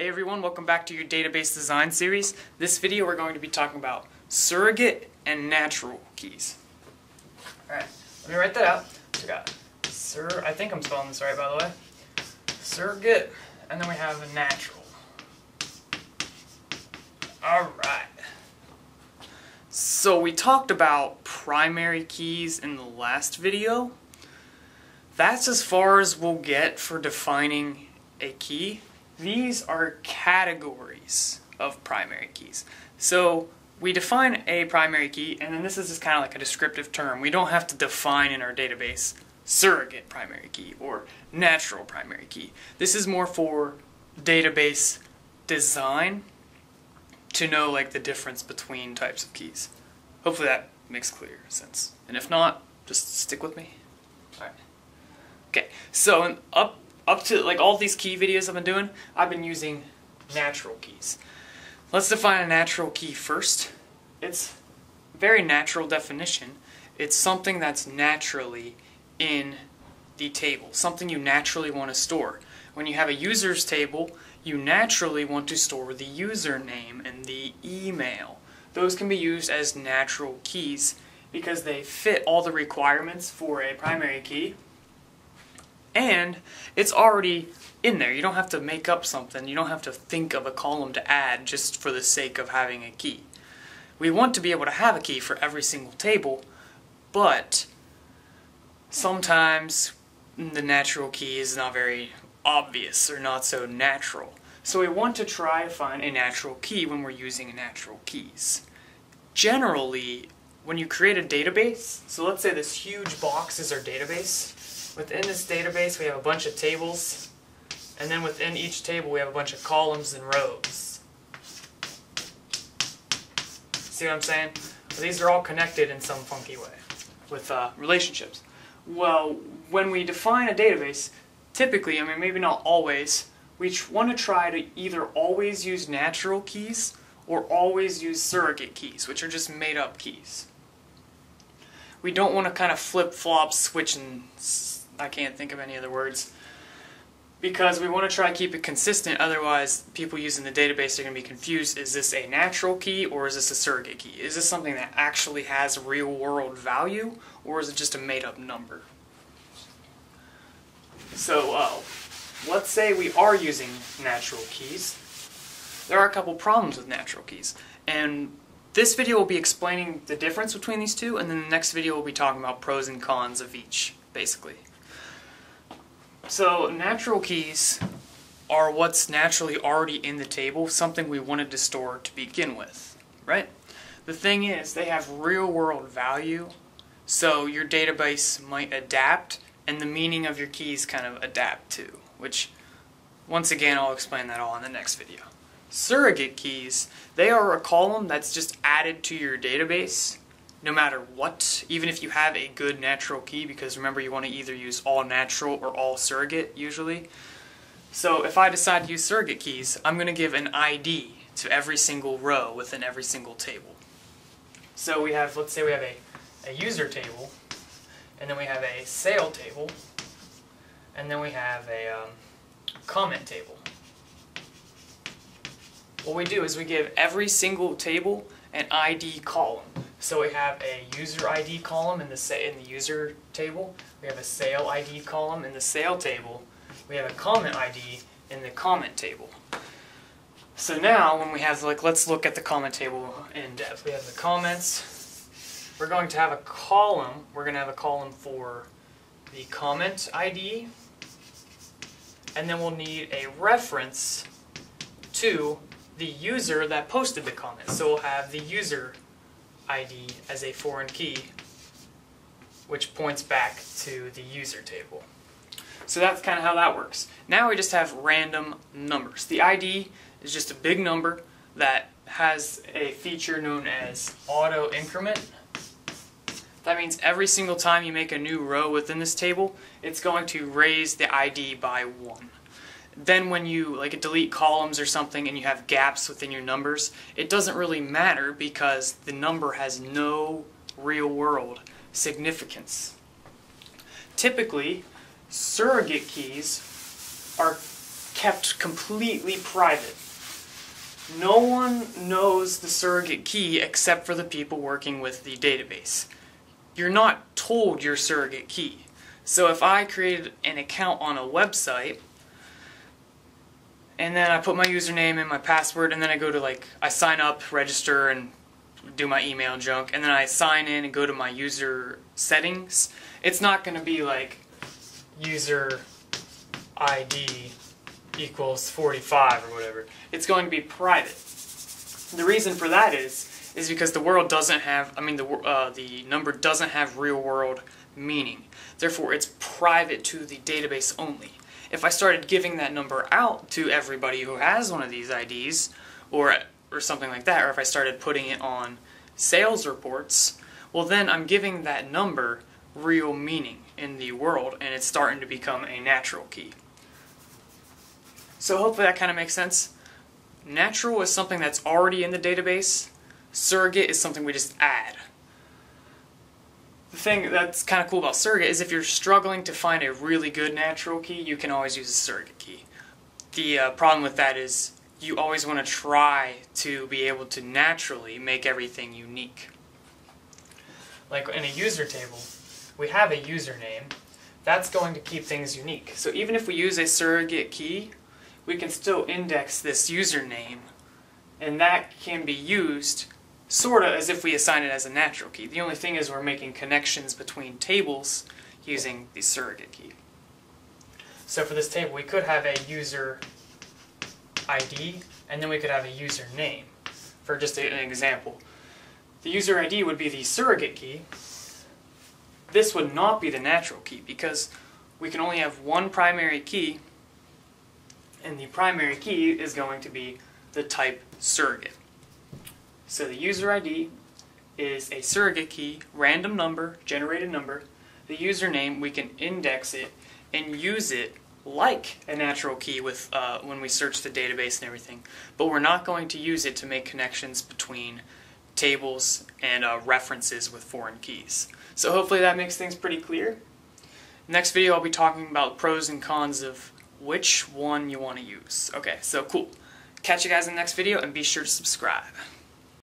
Hey everyone, welcome back to your database design series. This video we're going to be talking about surrogate and natural keys. Alright, let me write that out. So we got I think I'm spelling this right by the way. Surrogate, and then we have a natural. Alright. So we talked about primary keys in the last video. That's as far as we'll get for defining a key. These are categories of primary keys. So we define a primary key, and then this is just kind of like a descriptive term. We don't have to define in our database surrogate primary key or natural primary key. This is more for database design to know like the difference between types of keys. Hopefully that makes clear sense. And if not, just stick with me. All right. Okay. So up to like all these key videos I've been doing, I've been using natural keys. Let's define a natural key first. It's a very natural definition. It's something that's naturally in the table, something you naturally want to store. When you have a users table, you naturally want to store the username and the email. Those can be used as natural keys because they fit all the requirements for a primary key. And it's already in there. You don't have to make up something. You don't have to think of a column to add just for the sake of having a key. We want to be able to have a key for every single table, but sometimes the natural key is not very obvious or not so natural. So we want to try to find a natural key when we're using natural keys. Generally, when you create a database, so let's say this huge box is our database. Within this database, we have a bunch of tables, and then within each table, we have a bunch of columns and rows. See what I'm saying? Well, these are all connected in some funky way with relationships. Well, when we define a database, typically, I mean, maybe not always, we want to try to either always use natural keys or always use surrogate keys, which are just made-up keys. We don't want to kind of flip-flop, switch, and I can't think of any other words, because we want to try to keep it consistent. Otherwise, people using the database are going to be confused. Is this a natural key or is this a surrogate key? Is this something that actually has real-world value, or is it just a made-up number? So let's say we are using natural keys. There are a couple problems with natural keys, and this video will be explaining the difference between these two, and then the next video will be talking about pros and cons of each, basically. So natural keys are what's naturally already in the table, something we wanted to store to begin with, right? The thing is, they have real-world value, so your database might adapt, and the meaning of your keys kind of adapt too, which, once again, I'll explain that all in the next video. Surrogate keys, they are a column that's just added to your database no matter what, even if you have a good natural key, because remember you want to either use all natural or all surrogate usually. So if I decide to use surrogate keys, I'm going to give an ID to every single row within every single table. So we have, let's say we have a user table, and then we have a sale table, and then we have a comment table. What we do is we give every single table an ID column. So we have a user ID column in the user table. We have a sale ID column in the sale table. We have a comment ID in the comment table. So now when we have, like, let's look at the comment table in depth. We have the comments. We're going to have a column. We're going to have a column for the comment ID. And then we'll need a reference to the user that posted the comment. So we'll have the user ID as a foreign key, which points back to the user table. So that's kind of how that works. Now we just have random numbers. The ID is just a big number that has a feature known as auto increment. That means every single time you make a new row within this table, it's going to raise the ID by 1. Then when you like delete columns or something and you have gaps within your numbers, it doesn't really matter because the number has no real-world significance. Typically, surrogate keys are kept completely private. No one knows the surrogate key except for the people working with the database. You're not told your surrogate key. So if I created an account on a website, and then I put my username and my password, and then I go to, like, I sign up, register, and do my email junk, and then I sign in and go to my user settings, it's not going to be like user ID equals 45 or whatever. It's going to be private. The reason for that is because the world doesn't have, I mean, the number doesn't have real world meaning. Therefore, it's private to the database only. If I started giving that number out to everybody who has one of these IDs, or something like that, or if I started putting it on sales reports, well then I'm giving that number real meaning in the world, and it's starting to become a natural key. So hopefully that kind of makes sense. Natural is something that's already in the database. Surrogate is something we just add. The thing that's kind of cool about surrogate is if you're struggling to find a really good natural key, you can always use a surrogate key. The problem with that is you always want to try to be able to naturally make everything unique. Like in a user table, we have a username. That's going to keep things unique. So even if we use a surrogate key, we can still index this username, and that can be used sort of as if we assign it as a natural key. The only thing is we're making connections between tables using the surrogate key. So for this table, we could have a user ID, and then we could have a username. For just an example, the user ID would be the surrogate key. This would not be the natural key because we can only have one primary key, and the primary key is going to be the type surrogate. So the user ID is a surrogate key, random number, generated number. The username, we can index it and use it like a natural key with when we search the database and everything, but we're not going to use it to make connections between tables and references with foreign keys. So hopefully that makes things pretty clear. Next video I'll be talking about pros and cons of which one you want to use. Okay, so cool. Catch you guys in the next video, and be sure to subscribe.